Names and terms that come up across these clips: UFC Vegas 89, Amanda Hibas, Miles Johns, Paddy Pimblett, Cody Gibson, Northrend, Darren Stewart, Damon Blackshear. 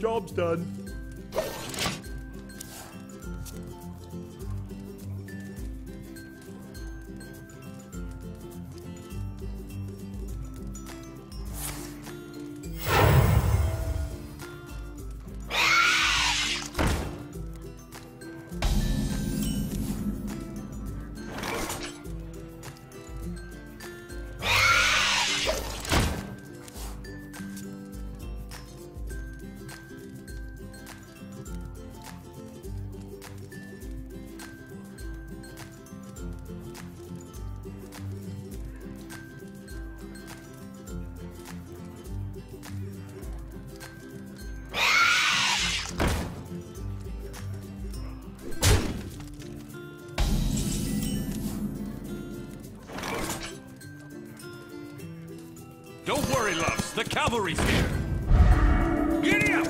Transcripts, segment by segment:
Job's done. Don't worry, loves. The cavalry's here. Giddy up!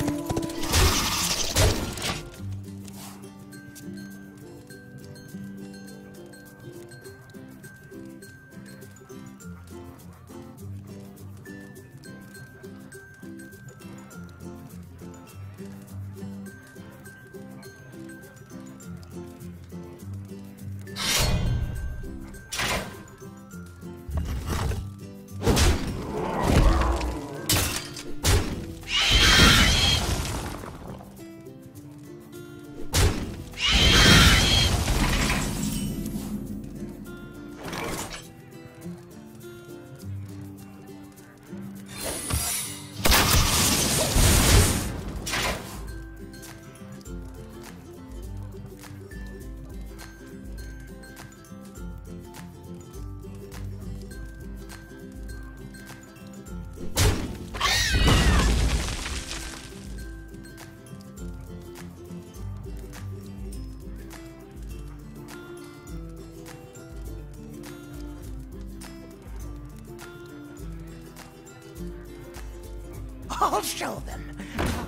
I'll show them.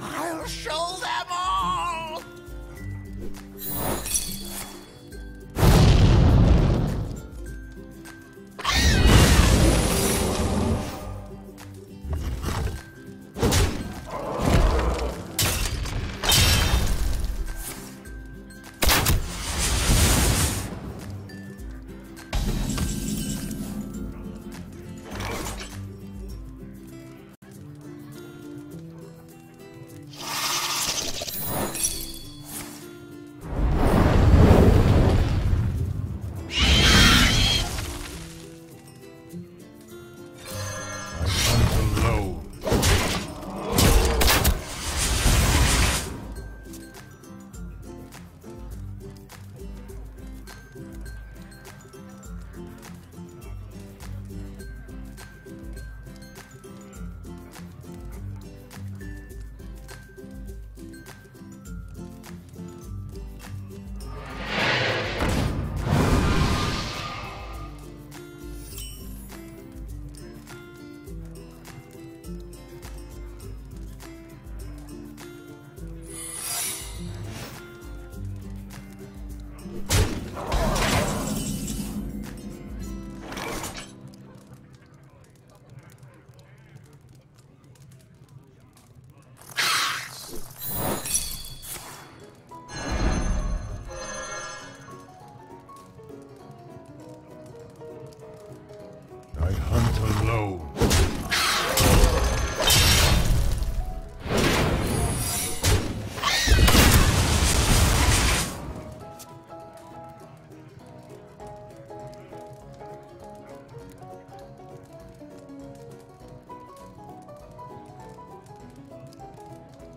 I'll show them all!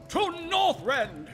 To Northrend!